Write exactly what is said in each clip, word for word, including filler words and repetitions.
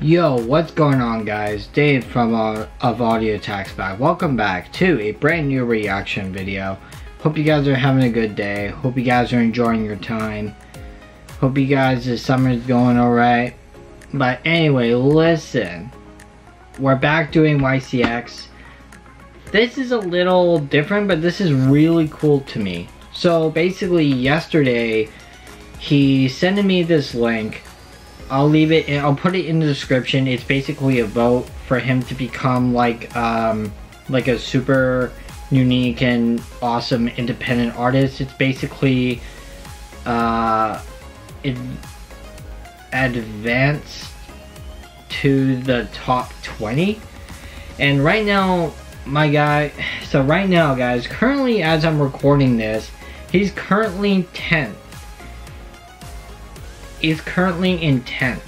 Yo, what's going on, guys? Dave from uh, of Audio Attacksback. Welcome back to a brand new reaction video. Hope you guys are having a good day. Hope you guys are enjoying your time. Hope you guys, this summer's going alright. But anyway, listen. We're back doing Y C X. This is a little different, but this is really cool to me. So basically, yesterday, he sent me this link. I'll leave it, in, I'll put it in the description. It's basically a vote for him to become like, um, like a super unique and awesome independent artist. It's basically, uh, it advanced to the top twenty. And right now, my guy, so right now, guys, currently as I'm recording this, he's currently tenth. He's currently in tenth,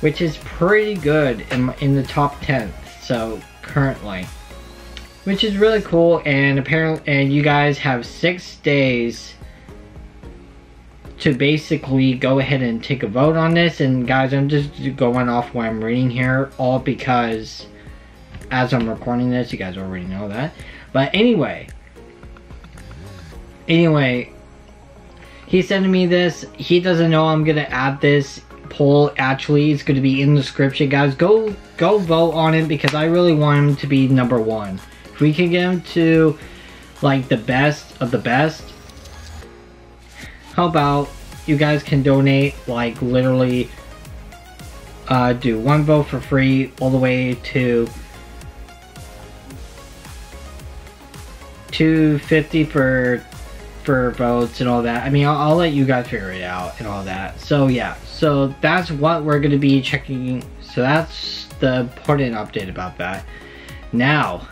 which is pretty good in, in the top tenth, so currently, which is really cool. And apparently, and you guys have six days to basically go ahead and take a vote on this. And guys, I'm just going off what I'm reading here, all because as I'm recording this, you guys already know that. But anyway, anyway. He's sending me this. He doesn't know I'm gonna add this poll. Actually, it's gonna be in the description, guys. Go go vote on it, because I really want him to be number one. If we can get him to like the best of the best, how about you guys can donate, like literally uh, do one vote for free all the way to two fifty for for votes and all that. I mean, I'll, I'll let you guys figure it out and all that. So yeah, so that's what we're gonna be checking. So that's the important update about that. Now,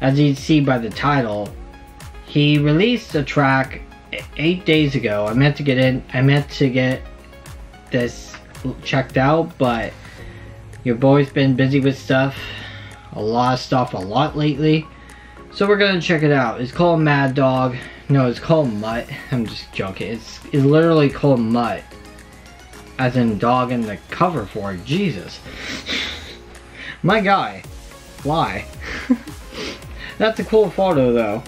as you see by the title, he released a track eight days ago. I meant to get in, I meant to get this checked out, but your boy's been busy with stuff, a lot of stuff, a lot lately. So we're gonna check it out. It's called Mad Dog. No, it's called Mutt. I'm just joking. It's, it's literally called Mutt, as in dog in the cover for it. Jesus, my guy, why? That's a cool photo though.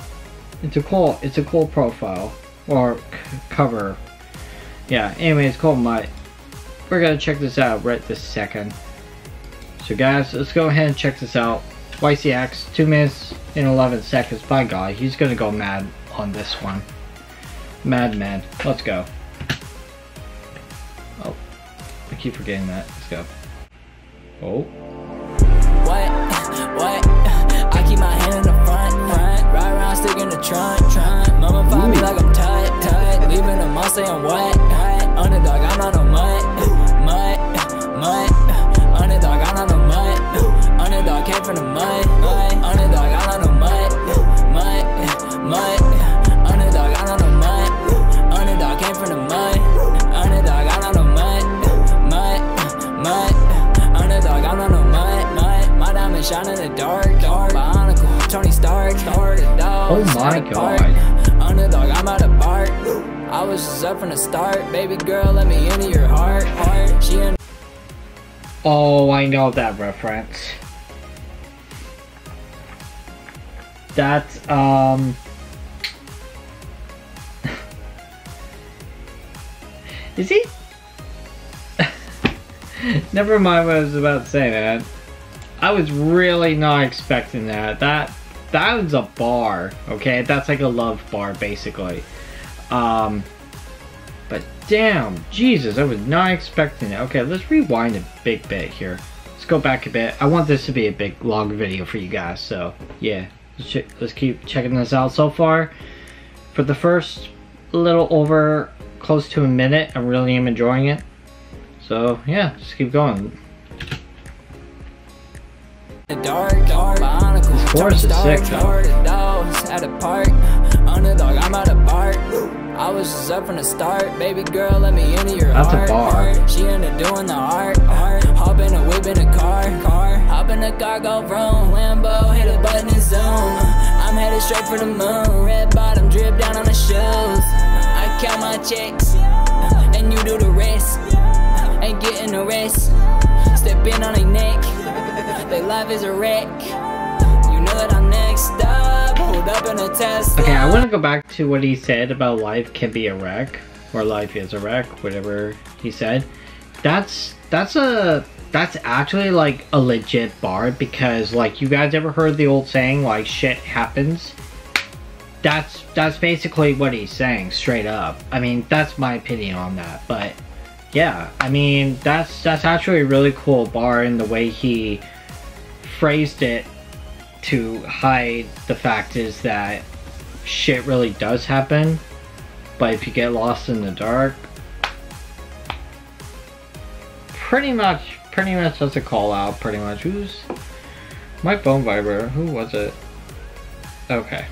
It's a cool, it's a cool profile or cover. Yeah. Anyway, it's called Mutt. We're gonna check this out right this second. So guys, let's go ahead and check this out. Y C X, two minutes and eleven seconds. By God, he's gonna go mad on this one. Mad man. Let's go. Oh, I keep forgetting that. Let's go. Oh. What? What? I keep my hand in the front, front. Ride around, stick in the trunk, trunk. Mama find me like I'm tight, tight. Leaving a mom saying what? Underdog, I'm not a mutt. Mutt, mutt. Underdog, I'm not a mutt. Underdog came from the mud. Underdog, I'm not a mutt. Mutt, mutt. Shine in the dark, dark, bionicle, Tony Stark, Stark, dog. Oh my god. Underdog, I'm out of bark. I was just up from the start. Baby girl, let me into your heart, heart. She in. Oh, I know that reference. That's, um. Is he? Never mind what I was about to say, man. I was really not expecting that. That that was a bar, okay? That's like a love bar, basically. Um, but damn, Jesus, I was not expecting it. Okay, let's rewind a big bit here. Let's go back a bit. I want this to be a big, long video for you guys, so yeah. Let's, ch let's keep checking this out so far. For the first little over close to a minute, I really am enjoying it. So yeah, just keep going. Dark, dark, bionicle, Tony Stark, Stark, dogs at a park. Underdog, I'm out of bark. I was just up. up from the start. Baby girl, let me into your That's heart. That's a bar. She into doing the art. art. Hop in a whip in a car. car. Hop in a car, go vroom. Lambo, hit a button and zoom. I'm headed straight for the moon. Red bottom drip down on the shoes. I count my checks, and you do the rest. Ain't getting the rest. Step in on their neck. Their life is a wreck. You know that I'm next up. Okay, I want to go back to what he said about life can be a wreck, or life is a wreck, whatever he said. That's that's a that's actually like a legit bar, because like, you guys ever heard the old saying like shit happens? That's that's basically what he's saying straight up. I mean, that's my opinion on that, but yeah, I mean that's that's actually a really cool bar in the way he phrased it. To hide the fact is that shit really does happen, but if you get lost in the dark, pretty much, pretty much that's a call out, pretty much. Who's my phone vibrator? Who was it? Okay.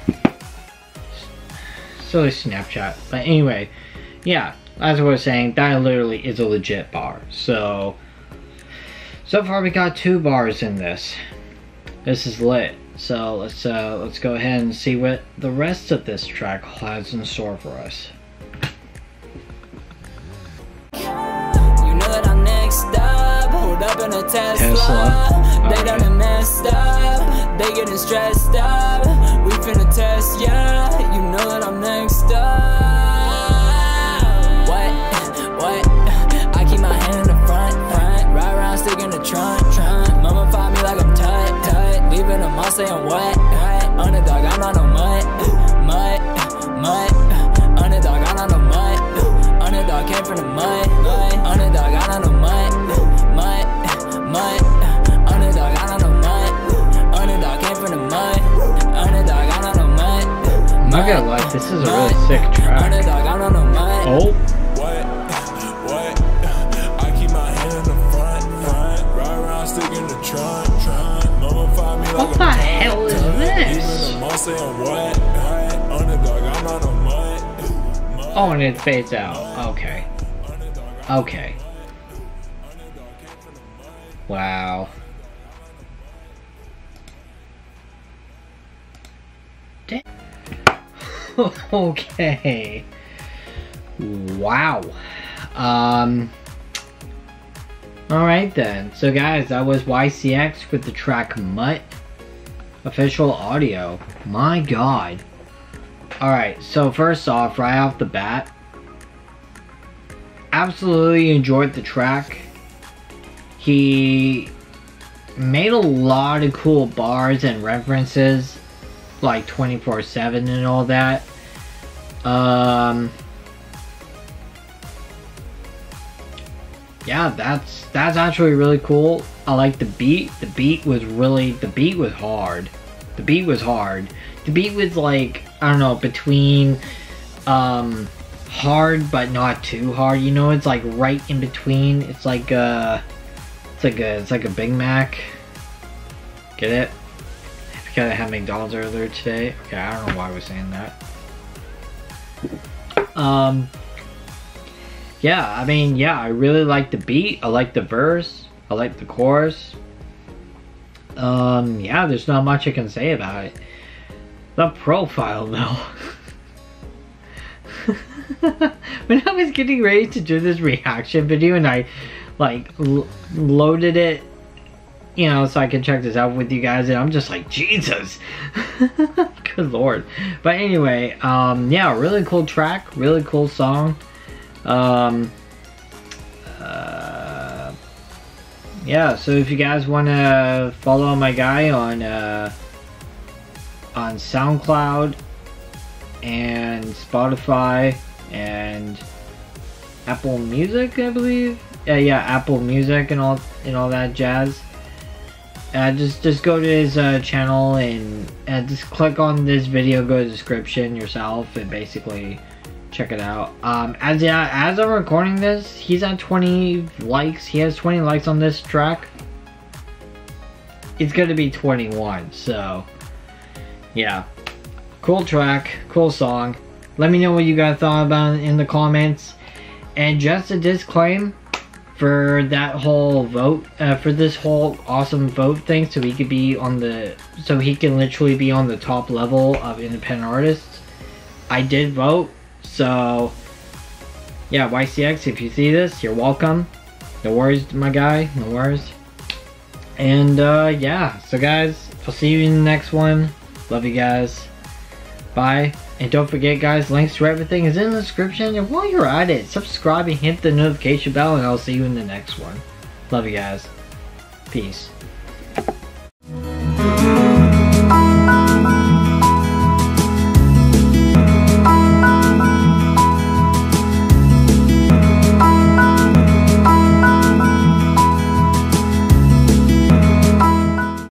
Silly Snapchat. But anyway, yeah, as I was saying, that literally is a legit bar. So, so far we got two bars in this. This is lit. So let's uh, let's go ahead and see what the rest of this track has in store for us. You know that I'm next up, pulled up in a Tesla. Tesla. They okay. Done messed up, they getting stressed up. We finna test, yeah. You know that I'm next up. What? What? I keep my hand in the front, front. Ride around, stick in the trunk, trunk. Mama find me like I'm tight, tight. Leaving them all saying what? Underdog, I'm not a mutt. Mutt, mutt. Underdog, I'm not a mutt. Underdog came from the mud. Underdog, I'm not a mutt. Mutt, mutt. Underdog, I'm not a mutt. Underdog came from the mud. Underdog, I'm not a mutt. I'm not gonna lie, this is a really sick track. Underdog, I'm not a mutt. Oh. What? What? I keep my hand in the front, front. Ride around, stick in the trunk, trunk. What the hell is this? Oh, and it fades out. Okay. Okay. Wow. Damn. Okay. Wow. Um... Alright then, so guys, that was Y C X with the track Mutt, official audio. My god. Alright, so first off, right off the bat, absolutely enjoyed the track. He made a lot of cool bars and references, like twenty-four seven and all that. Um... Yeah, that's that's actually really cool. I like the beat. The beat was really the beat was hard. The beat was hard. The beat was like, I don't know, between um hard but not too hard. You know, it's like right in between. It's like a it's like a it's like a Big Mac. Get it? I forgot I had McDonald's earlier today. Okay, I don't know why I was saying that. Um Yeah, I mean, yeah, I really like the beat. I like the verse. I like the chorus. Um, yeah, there's not much I can say about it. The profile, though. When I was getting ready to do this reaction video and I, like, l loaded it, you know, so I could check this out with you guys, and I'm just like, Jesus! Good lord. But anyway, um, yeah, really cool track. Really cool song. Um, uh, yeah, so if you guys want to follow my guy on, uh, on SoundCloud and Spotify and Apple Music, I believe. Yeah, uh, yeah, Apple Music and all, and all that jazz. Uh, just, just go to his, uh, channel and, and just click on this video, go to the description yourself and basically... check it out. Um, as yeah, as I'm recording this, he's at twenty likes. He has twenty likes on this track. It's gonna be twenty-one. So, yeah, cool track, cool song. Let me know what you guys thought about it in the comments. And just a disclaimer for that whole vote, uh, for this whole awesome vote thing, so he could be on the, so he can literally be on the top level of independent artists. I did vote, so yeah, Y C X, if you see this, you're welcome. No worries, my guy, no worries. And uh, yeah, so guys, I'll see you in the next one. Love you guys. Bye. And don't forget guys, links to everything is in the description. And while you're at it, subscribe and hit the notification bell, and I'll see you in the next one. Love you guys. Peace.